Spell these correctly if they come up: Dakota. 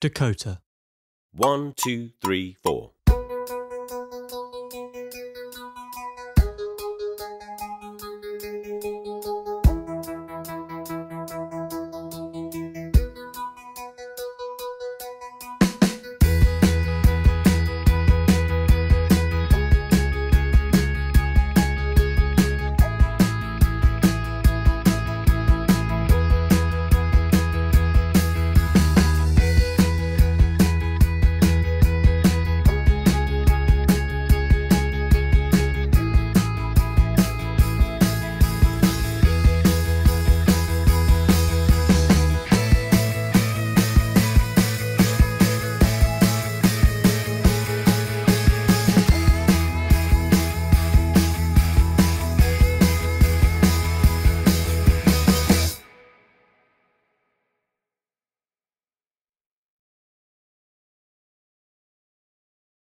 Dakota. 1, 2, 3, 4.